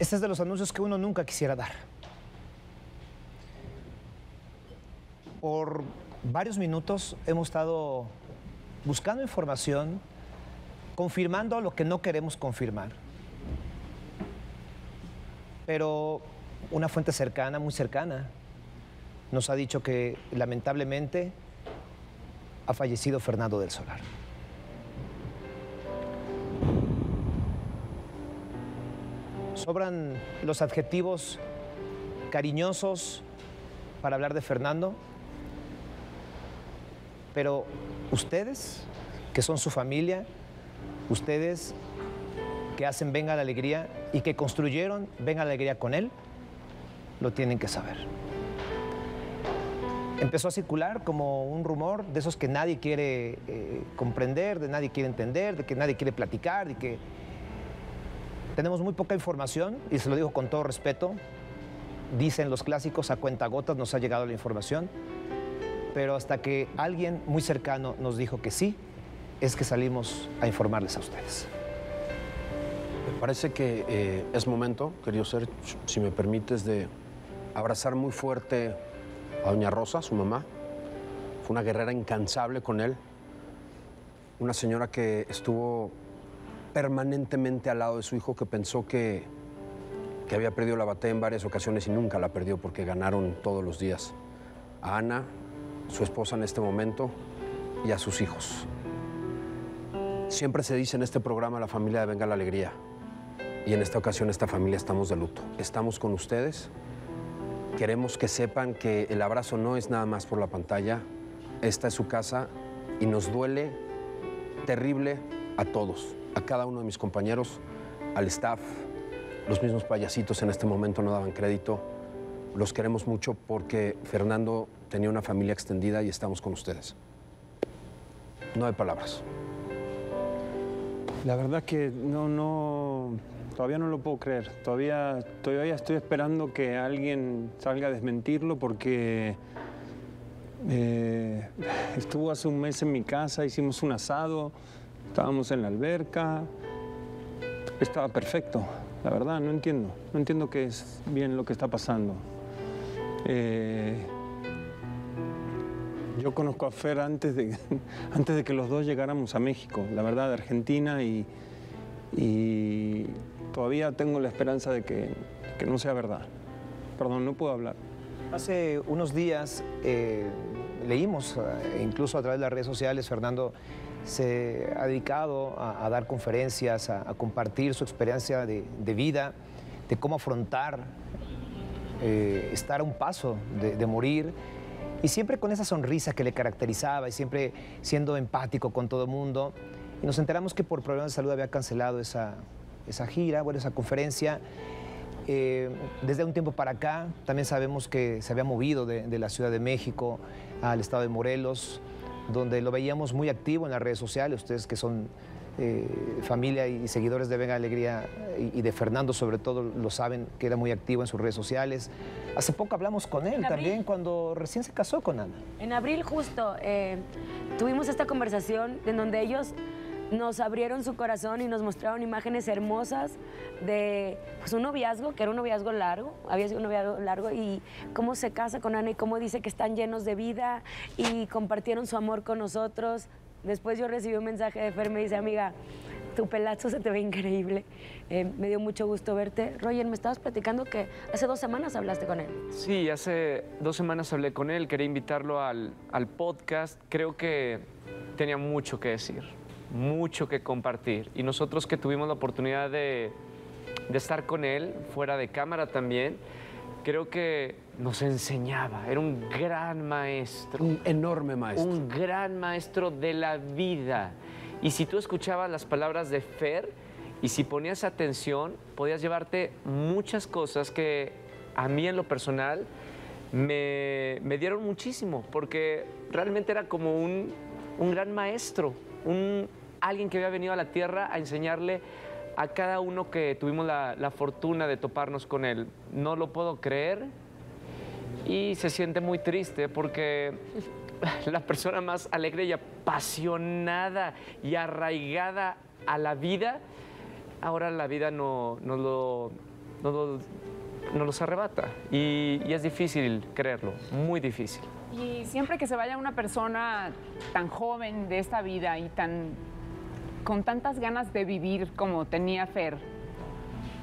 Este es de los anuncios que uno nunca quisiera dar. Por varios minutos hemos estado buscando información, confirmando lo que no queremos confirmar. Pero una fuente cercana, muy cercana, nos ha dicho que lamentablemente ha fallecido Fernando del Solar. Sobran los adjetivos cariñosos para hablar de Fernando, pero ustedes, que son su familia, ustedes que hacen Venga la Alegría y que construyeron Venga la Alegría con él, lo tienen que saber. Empezó a circular como un rumor de esos que nadie quiere comprender, de nadie quiere entender, de que nadie quiere platicar, de que tenemos muy poca información, y se lo digo con todo respeto. Dicen los clásicos, a cuentagotas nos ha llegado la información, pero hasta que alguien muy cercano nos dijo que sí, es que salimos a informarles a ustedes. Me parece que es momento, querido Sergio, si me permites, de abrazar muy fuerte a doña Rosa, su mamá. Fue una guerrera incansable con él, una señora que estuvo permanentemente al lado de su hijo, que pensó que había perdido la batalla en varias ocasiones y nunca la perdió porque ganaron todos los días. A Ana, su esposa en este momento, y a sus hijos. Siempre se dice en este programa la familia de Venga la Alegría, y en esta ocasión esta familia estamos de luto. Estamos con ustedes, queremos que sepan que el abrazo no es nada más por la pantalla, esta es su casa y nos duele terrible a todos, a cada uno de mis compañeros, al staff. Los mismos payasitos en este momento no daban crédito. Los queremos mucho porque Fernando tenía una familia extendida y estamos con ustedes. No hay palabras. La verdad que todavía no lo puedo creer. Todavía estoy esperando que alguien salga a desmentirlo porque estuvo hace un mes en mi casa, hicimos un asado, estábamos en la alberca, estaba perfecto. La verdad, no entiendo qué es bien lo que está pasando. Yo conozco a Fer antes de que los dos llegáramos a México, la verdad, de Argentina, y todavía tengo la esperanza de que no sea verdad. Perdón, no puedo hablar. Hace unos días leímos, incluso a través de las redes sociales, Fernando se ha dedicado a dar conferencias, a compartir su experiencia de vida, de cómo afrontar, estar a un paso de morir, y siempre con esa sonrisa que le caracterizaba y siempre siendo empático con todo el mundo. Y nos enteramos que por problemas de salud había cancelado esa gira, bueno, esa conferencia. Desde un tiempo para acá también sabemos que se había movido de la Ciudad de México al estado de Morelos, donde lo veíamos muy activo en las redes sociales. Ustedes que son familia y seguidores de Venga la Alegría y de Fernando sobre todo lo saben, que era muy activo en sus redes sociales. Hace poco hablamos con él también cuando recién se casó con Ana. En abril justo tuvimos esta conversación en donde ellos nos abrieron su corazón y nos mostraron imágenes hermosas de pues, un noviazgo, que era un noviazgo largo, había sido un noviazgo largo, y cómo se casa con Ana y cómo dice que están llenos de vida y compartieron su amor con nosotros. Después yo recibí un mensaje de Fer, me dice, amiga, tu pelazo se te ve increíble. Me dio mucho gusto verte. Roger, me estabas platicando que hace 2 semanas hablaste con él. Sí, hace 2 semanas hablé con él, quería invitarlo al podcast. Creo que tenía mucho que decir, mucho que compartir, y nosotros que tuvimos la oportunidad de estar con él, fuera de cámara también, creo que nos enseñaba, era un gran maestro. Un enorme maestro. Un gran maestro de la vida. Y si tú escuchabas las palabras de Fer y si ponías atención, podías llevarte muchas cosas que a mí en lo personal me dieron muchísimo, porque realmente era como un gran maestro, alguien que había venido a la tierra a enseñarle a cada uno que tuvimos la fortuna de toparnos con él. No lo puedo creer y se siente muy triste porque la persona más alegre y apasionada y arraigada a la vida, ahora la vida no, no lo, nos los arrebata y es difícil creerlo, muy difícil. Y siempre que se vaya una persona tan joven de esta vida y con tantas ganas de vivir como tenía Fer,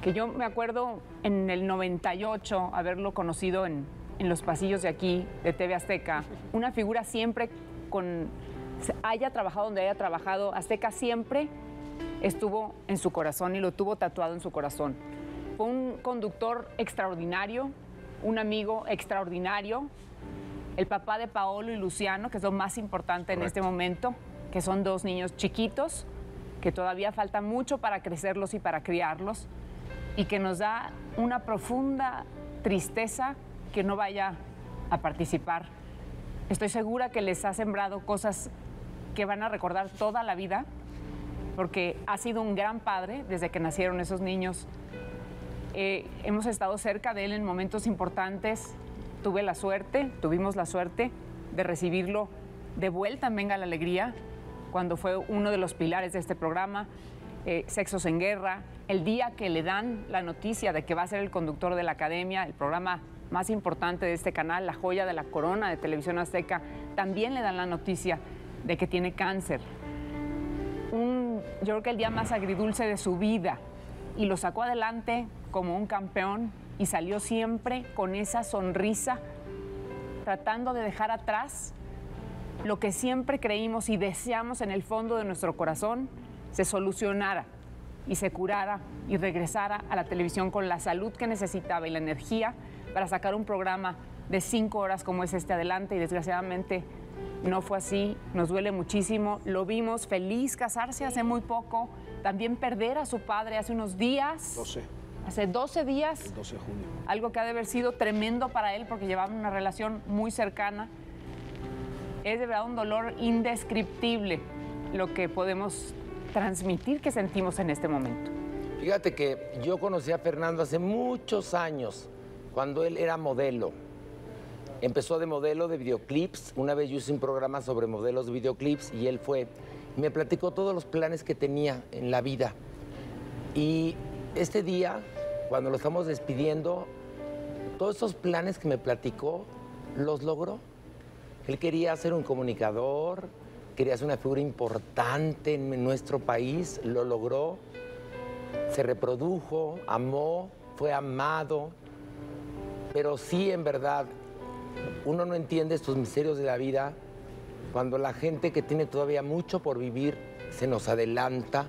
que yo me acuerdo en el 98 haberlo conocido en los pasillos de aquí, de TV Azteca, una figura siempre con... haya trabajado donde haya trabajado, Azteca siempre estuvo en su corazón y lo tuvo tatuado en su corazón. Fue un conductor extraordinario, un amigo extraordinario, el papá de Paolo y Luciano, que es lo más importante en este momento, que son dos niños chiquitos, que todavía falta mucho para crecerlos y para criarlos, y que nos da una profunda tristeza que no vaya a participar. Estoy segura que les ha sembrado cosas que van a recordar toda la vida, porque ha sido un gran padre desde que nacieron esos niños. Hemos estado cerca de él en momentos importantes. Tuvimos la suerte de recibirlo de vuelta en Venga la Alegría, cuando fue uno de los pilares de este programa, Sexos en Guerra, el día que le dan la noticia de que va a ser el conductor de la Academia, el programa más importante de este canal, la joya de la corona de Televisión Azteca, también le dan la noticia de que tiene cáncer. Yo creo que el día más agridulce de su vida, y lo sacó adelante como un campeón y salió siempre con esa sonrisa, tratando de dejar atrás lo que siempre creímos y deseamos en el fondo de nuestro corazón se solucionara y se curara y regresara a la televisión con la salud que necesitaba y la energía para sacar un programa de 5 horas como es este adelante, y desgraciadamente no fue así. Nos duele muchísimo. Lo vimos feliz casarse hace muy poco, también perder a su padre hace unos días. 12. Hace 12 días. El 12 de junio. Algo que ha de haber sido tremendo para él porque llevaban una relación muy cercana. Es de verdad un dolor indescriptible lo que podemos transmitir que sentimos en este momento. Fíjate que yo conocí a Fernando hace muchos años, cuando él era modelo. Empezó de modelo de videoclips. Una vez yo hice un programa sobre modelos de videoclips y él fue. Me platicó todos los planes que tenía en la vida. Y este día, cuando lo estamos despidiendo, todos esos planes que me platicó, los logró. Él quería ser un comunicador, quería ser una figura importante en nuestro país, lo logró, se reprodujo, amó, fue amado. Pero sí, en verdad, uno no entiende estos misterios de la vida cuando la gente que tiene todavía mucho por vivir se nos adelanta.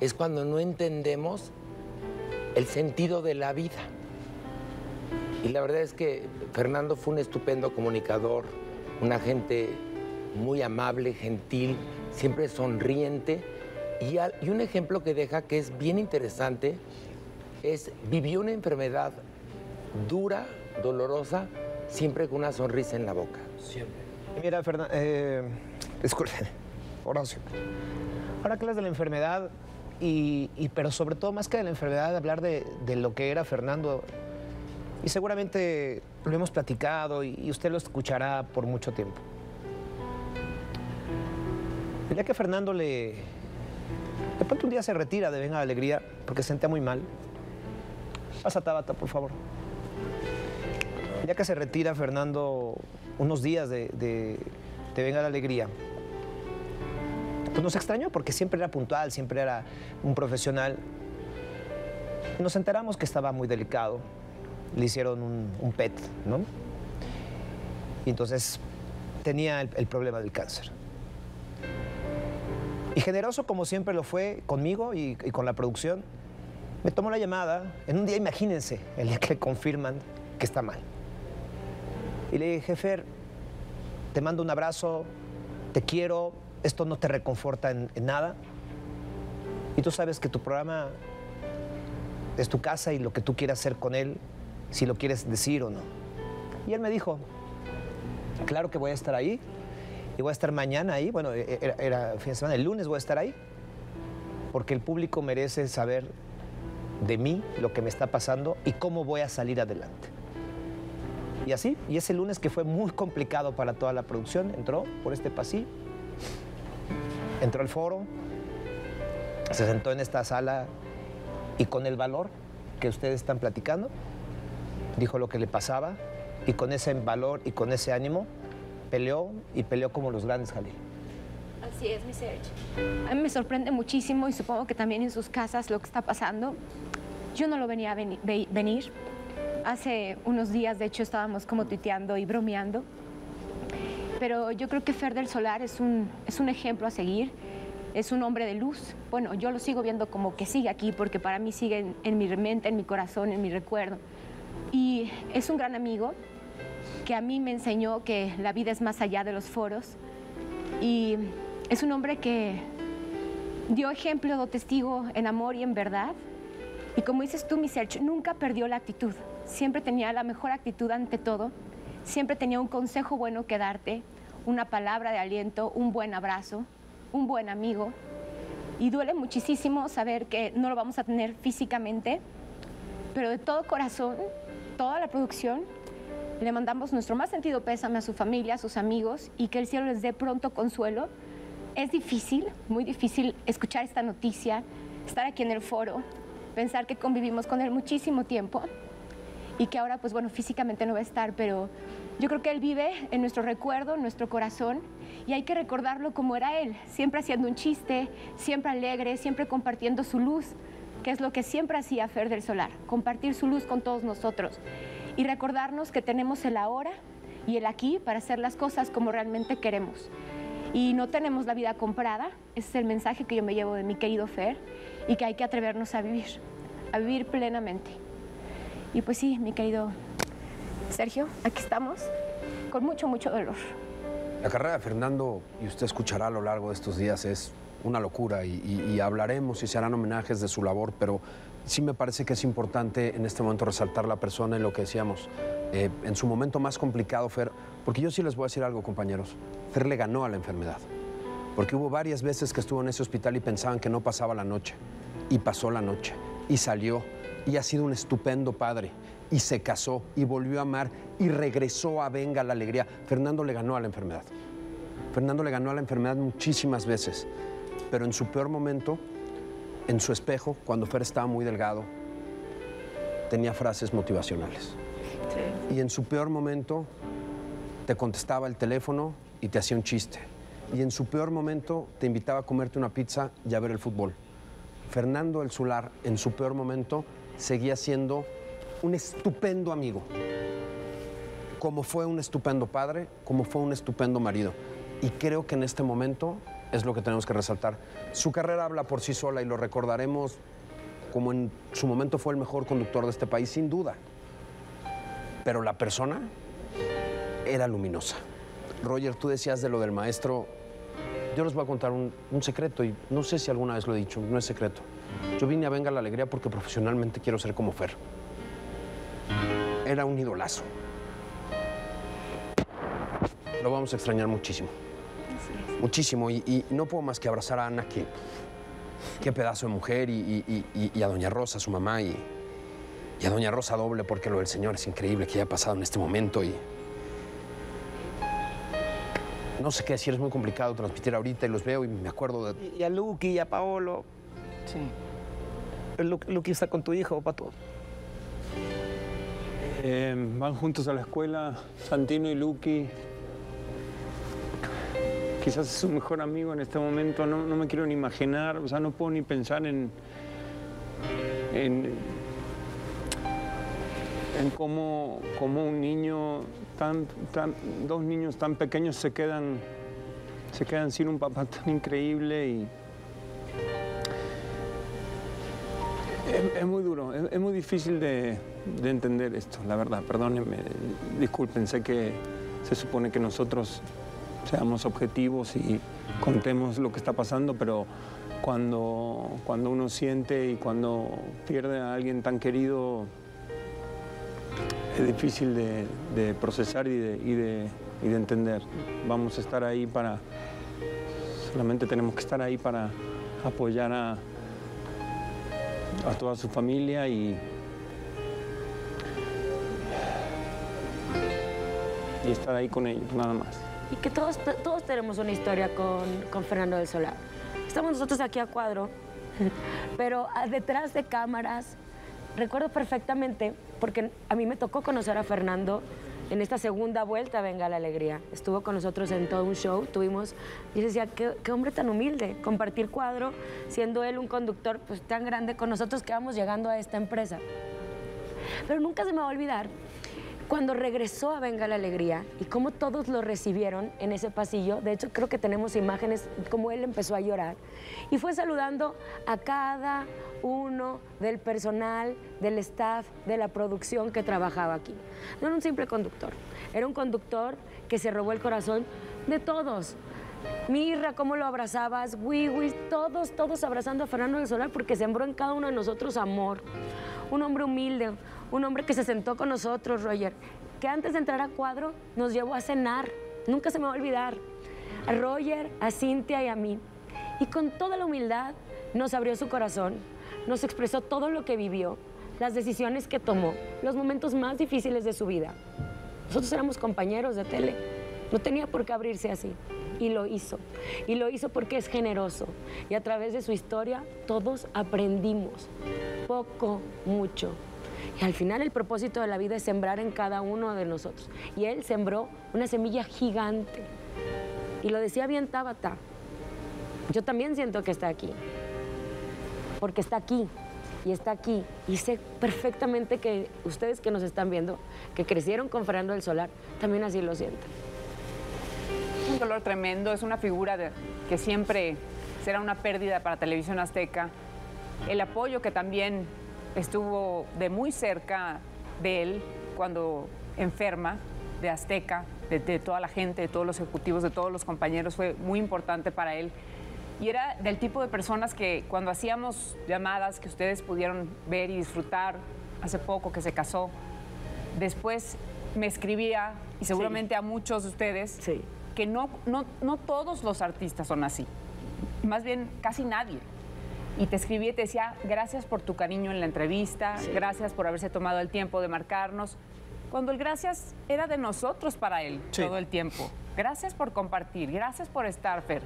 Es cuando no entendemos el sentido de la vida. Y la verdad es que Fernando fue un estupendo comunicador, una gente muy amable, gentil, siempre sonriente. Y un ejemplo que deja que es bien interesante es vivió una enfermedad dura, dolorosa, siempre con una sonrisa en la boca. Siempre. Mira, Fernando, disculpe, Horacio. Ahora que hablas de la enfermedad, pero sobre todo más que de la enfermedad, hablar de lo que era Fernando. Y seguramente lo hemos platicado y usted lo escuchará por mucho tiempo. El día que Fernando de pronto un día se retira de Venga la Alegría porque se sentía muy mal. Pasa Tabata, por favor. El día que se retira Fernando unos días de Venga la Alegría, pues nos extrañó porque siempre era puntual, siempre era un profesional. Nos enteramos que estaba muy delicado. Le hicieron un PET, ¿no? Y entonces tenía el problema del cáncer. Y generoso, como siempre lo fue conmigo y con la producción, me tomó la llamada. En un día, imagínense, el día que le confirman que está mal. Y le dije, Fer, te mando un abrazo, te quiero. Esto no te reconforta en nada. Y tú sabes que tu programa es tu casa y lo que tú quieras hacer con él, si lo quieres decir o no. Y él me dijo, claro que voy a estar ahí y voy a estar mañana ahí. Bueno, era fin de semana, el lunes voy a estar ahí porque el público merece saber de mí lo que me está pasando y cómo voy a salir adelante. Y así, y ese lunes que fue muy complicado para toda la producción, entró por este pasillo. Entró al foro, se sentó en esta sala y con el valor que ustedes están platicando, dijo lo que le pasaba y con ese valor y con ese ánimo peleó y peleó como los grandes, Jalil. Así es, mi Sergio. A mí me sorprende muchísimo y supongo que también en sus casas lo que está pasando. Yo no lo venía a venir. Hace unos días, de hecho, estábamos como tuiteando y bromeando. Pero yo creo que Fer del Solar es un ejemplo a seguir. Es un hombre de luz. Bueno, yo lo sigo viendo como que sigue aquí porque para mí sigue en mi mente, en mi corazón, en mi recuerdo. Y es un gran amigo que a mí me enseñó que la vida es más allá de los foros. Y es un hombre que dio ejemplo, dio testigo en amor y en verdad. Y como dices tú, mi Sergio, nunca perdió la actitud. Siempre tenía la mejor actitud ante todo. Siempre tenía un consejo bueno que darte, una palabra de aliento, un buen abrazo, un buen amigo. Y duele muchísimo saber que no lo vamos a tener físicamente, pero de todo corazón, toda la producción, le mandamos nuestro más sentido pésame a su familia, a sus amigos, y que el cielo les dé pronto consuelo. Es difícil, muy difícil escuchar esta noticia, estar aquí en el foro, pensar que convivimos con él muchísimo tiempo y que ahora, pues bueno, físicamente no va a estar, pero yo creo que él vive en nuestro recuerdo, en nuestro corazón, y hay que recordarlo como era él, siempre haciendo un chiste, siempre alegre, siempre compartiendo su luz, que es lo que siempre hacía Fer del Solar, compartir su luz con todos nosotros. Y recordarnos que tenemos el ahora y el aquí para hacer las cosas como realmente queremos. Y no tenemos la vida comprada, ese es el mensaje que yo me llevo de mi querido Fer, y que hay que atrevernos a vivir plenamente. Y pues sí, mi querido Sergio, aquí estamos, con mucho, mucho dolor. La carrera de Fernando, y usted escuchará a lo largo de estos días, es una locura, y hablaremos y se harán homenajes de su labor, pero sí me parece que es importante en este momento resaltar la persona en lo que decíamos. En su momento más complicado, Fer, porque yo sí les voy a decir algo, compañeros. Fer le ganó a la enfermedad, porque hubo varias veces que estuvo en ese hospital y pensaban que no pasaba la noche, y pasó la noche, y salió, y ha sido un estupendo padre, y se casó, y volvió a amar, y regresó a Venga la Alegría. Fernando le ganó a la enfermedad. Fernando le ganó a la enfermedad muchísimas veces, pero en su peor momento, en su espejo, cuando Fer estaba muy delgado, tenía frases motivacionales. Sí. Y en su peor momento, te contestaba el teléfono y te hacía un chiste. Y en su peor momento, te invitaba a comerte una pizza y a ver el fútbol. Fernando del Solar, en su peor momento, seguía siendo un estupendo amigo. Como fue un estupendo padre, como fue un estupendo marido. Y creo que en este momento es lo que tenemos que resaltar. Su carrera habla por sí sola y lo recordaremos como en su momento fue el mejor conductor de este país, sin duda. Pero la persona era luminosa. Roger, tú decías de lo del maestro. Yo les voy a contar un secreto y no sé si alguna vez lo he dicho, no es secreto. Yo vine a Venga la Alegría porque profesionalmente quiero ser como Fer. Era un idolazo. Lo vamos a extrañar muchísimo. Muchísimo, y no puedo más que abrazar a Ana, que qué pedazo de mujer, y a doña Rosa, su mamá, y a doña Rosa doble, porque lo del señor es increíble que haya pasado en este momento. Y no sé qué decir, es muy complicado transmitir ahorita, y los veo y me acuerdo de... Y a Luqui y a Paolo. Sí. Luqui está con tu hijo, Pato. Van juntos a la escuela, Santino y Luqui. Quizás es su mejor amigo en este momento, no me quiero ni imaginar, o sea, no puedo ni pensar en cómo un niño, dos niños tan pequeños se quedan sin un papá tan increíble. Y es muy duro, es muy difícil de entender esto, la verdad, perdónenme, disculpen, sé que se supone que nosotros seamos objetivos y contemos lo que está pasando, pero cuando uno siente y cuando pierde a alguien tan querido, es difícil de procesar y de entender. Vamos a estar ahí para... Solamente tenemos que estar ahí para apoyar a toda su familia y estar ahí con ellos, nada más. Y que todos tenemos una historia con Fernando del Solar. Estamos nosotros aquí a cuadro, pero detrás de cámaras recuerdo perfectamente, porque a mí me tocó conocer a Fernando en esta segunda vuelta a Venga la Alegría. Estuvo con nosotros en todo un show, tuvimos... Y yo decía, qué hombre tan humilde, compartir cuadro, siendo él un conductor pues, tan grande con nosotros que vamos llegando a esta empresa. Pero nunca se me va a olvidar cuando regresó a Venga la Alegría y cómo todos lo recibieron en ese pasillo. De hecho, creo que tenemos imágenes como él empezó a llorar. Y fue saludando a cada uno del personal, del staff, de la producción que trabajaba aquí. No era un simple conductor. Era un conductor que se robó el corazón de todos. Mirra, cómo lo abrazabas, Wiwi, todos abrazando a Fernando del Solar porque sembró en cada uno de nosotros amor. Un hombre humilde, un hombre que se sentó con nosotros, Roger, que antes de entrar a cuadro nos llevó a cenar, nunca se me va a olvidar, a Roger, a Cintia y a mí. Y con toda la humildad nos abrió su corazón, nos expresó todo lo que vivió, las decisiones que tomó, los momentos más difíciles de su vida. Nosotros éramos compañeros de tele, no tenía por qué abrirse así. Y lo hizo porque es generoso. Y a través de su historia todos aprendimos, poco, mucho. Y al final el propósito de la vida es sembrar en cada uno de nosotros. Y él sembró una semilla gigante. Y lo decía bien Tabata, yo también siento que está aquí, porque está aquí. Y está aquí, y sé perfectamente que ustedes que nos están viendo, que crecieron con Fernando del Solar, también así lo sienten. Un dolor tremendo, es una figura que siempre será una pérdida para Televisión Azteca. El apoyo que también estuvo de muy cerca de él cuando enferma, de Azteca, de toda la gente, de todos los ejecutivos, de todos los compañeros, fue muy importante para él. Y era del tipo de personas que cuando hacíamos llamadas que ustedes pudieron ver y disfrutar, hace poco que se casó, después me escribía, y seguramente sí, a muchos de ustedes, sí, que no todos los artistas son así, más bien casi nadie. Y te escribía y te decía, gracias por tu cariño en la entrevista, sí, gracias por haberse tomado el tiempo de marcarnos, cuando el gracias era de nosotros para él, sí, todo el tiempo. Gracias por compartir, gracias por estar, Fer.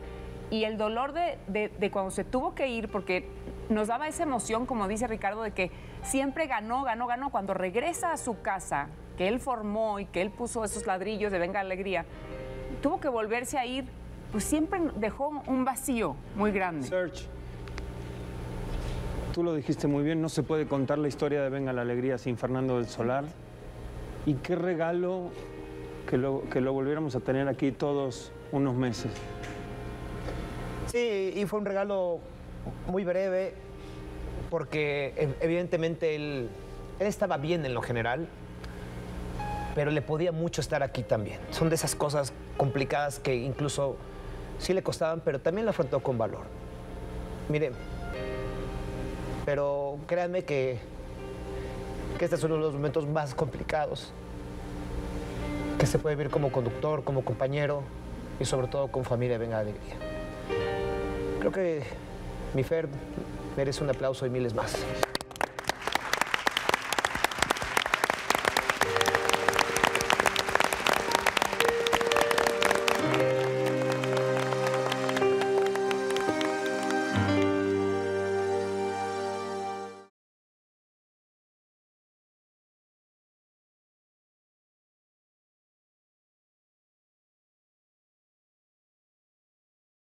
Y el dolor de cuando se tuvo que ir, porque nos daba esa emoción, como dice Ricardo, de que siempre ganó. Cuando regresa a su casa, que él formó y que él puso esos ladrillos de Venga la Alegría, tuvo que volverse a ir, pues siempre dejó un vacío muy grande. Sergio, tú lo dijiste muy bien, no se puede contar la historia de Venga la Alegría sin Fernando del Solar. Y qué regalo que lo volviéramos a tener aquí todos unos meses. Sí, y fue un regalo muy breve porque evidentemente él estaba bien en lo general, pero le podía mucho estar aquí también. Son de esas cosas complicadas que incluso sí le costaban, pero también la afrontó con valor. Mire, pero créanme que este es uno de los momentos más complicados que se puede vivir como conductor, como compañero y sobre todo con familia Venga la Alegría. Creo que mi Fer merece un aplauso y miles más.